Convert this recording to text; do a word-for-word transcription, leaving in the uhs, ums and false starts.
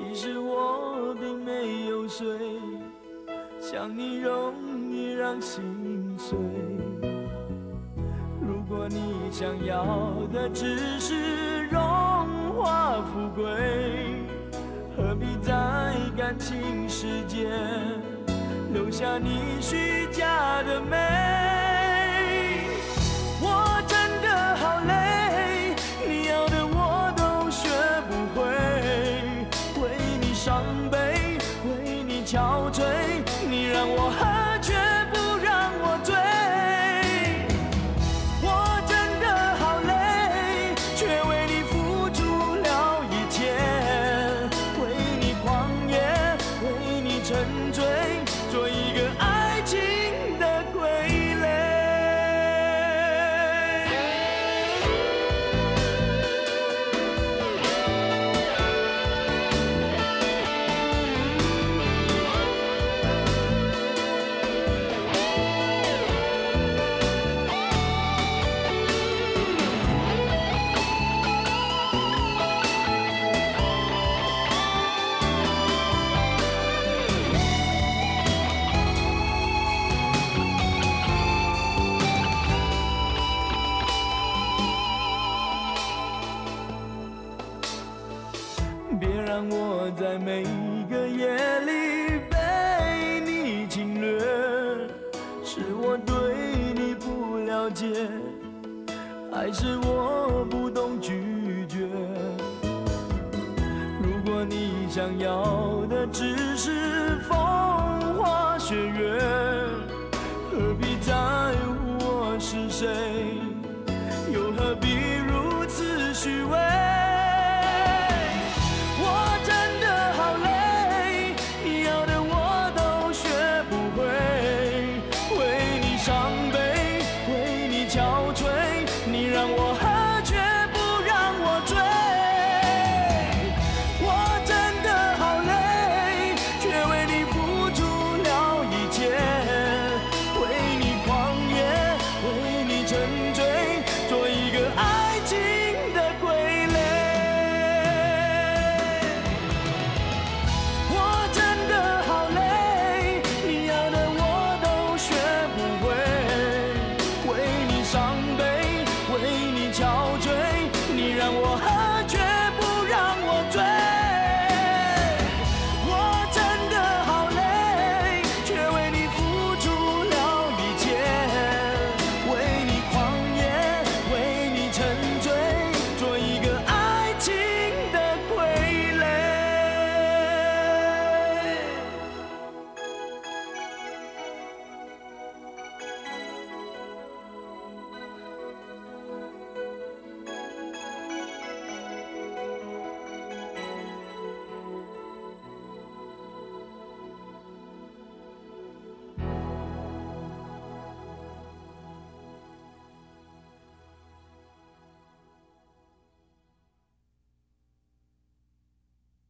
其实我并没有睡，想你容易让心碎。如果你想要的只是荣华富贵，何必在感情世界留下你虚假的美？我真的好累，你要的我都学不会，为你伤悲，为你憔悴，你让我喝却不让我醉。我真的好累，却为你付出了一切，为你狂野，为你沉醉，做一个爱情的傀儡。别让我在每个夜里被你侵略，是我对你不了解，还是我不懂拒绝？如果你想要的只是风花雪月，何必在乎我是谁？